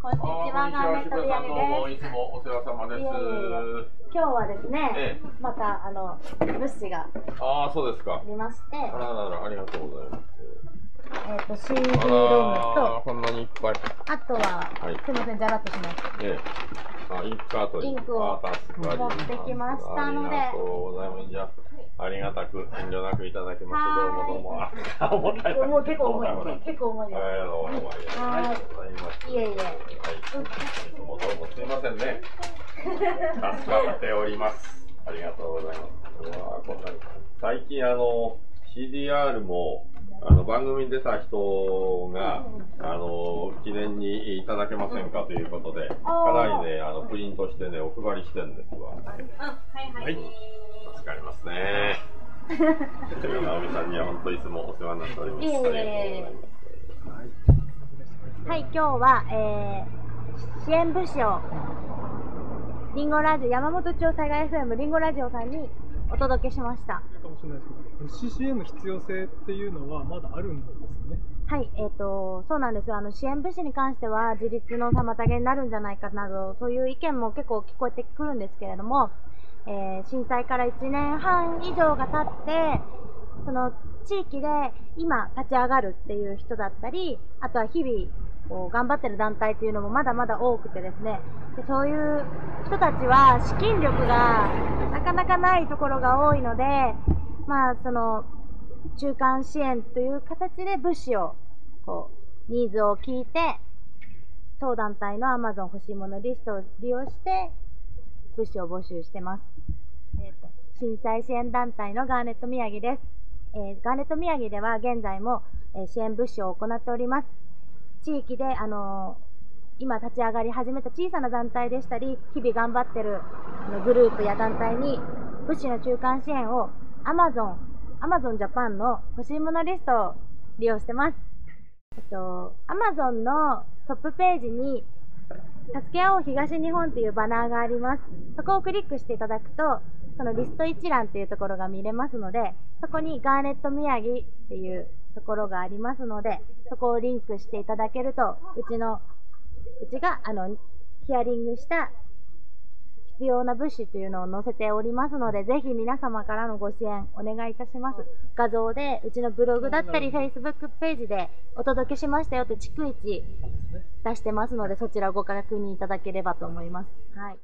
こんにちは、ガーメント土産です。いつもお世話様です。今日はですね、また物資がありまして、ありがとうございます。CD ロムと、こんなにいっぱい。あとは、すみません、じゃらっとします。インクカートに持ってきましたので、ありがとうございます。じゃあ、ありがたく遠慮なくいただきまして、どうもどうも。重たい。もう結構重いです。結構重いです。ありがとうございます。いえいえ。どうもどうもすみませんね。助かっております。ありがとうございます。こんなに最近CDR も番組に出た人が記念にいただけませんかということで、かなりねプリントしてねお配りしてるんですわ。はい、助かりますね。直美さんには本当いつもお世話になっております。ありがとうございます。はい、今日は支援物資をリンゴラジオ山本町災害 FM リンゴラジオさんにお届けしました。かもしれないですけど、物資支援の必要性っていうのはまだあるんですね。はい、そうなんですよ。支援物資に関しては自立の妨げになるんじゃないかなど、そういう意見も結構聞こえてくるんですけれども、震災から1年半以上が経って、その地域で今立ち上がるっていう人だったり、あとは日々頑張ってる団体というのもまだまだ多くてですね、でそういう人たちは資金力がなかなかないところが多いので、その中間支援という形で物資をニーズを聞いて、当団体の Amazon 欲しいものリストを利用して物資を募集してます。震災支援団体のガーネット宮城です。ガーネット宮城では現在も支援物資を行っております。地域で今立ち上がり始めた小さな団体でしたり、日々頑張っているグループや団体に物資の中間支援を Amazon Japan の欲しいものリストを利用してます。Amazon のトップページに助け合おう東日本というバナーがあります。そこをクリックしていただくと、そのリスト一覧というところが見れますので、そこにガーネット宮城っていうところがありますので、そこをリンクしていただけると、うちがヒアリングした必要な物資というのを載せておりますので、ぜひ皆様からのご支援お願いいたします。画像でうちのブログだったり Facebook ページでお届けしましたよって逐一出してますので、そちらをご確認いただければと思います。はい。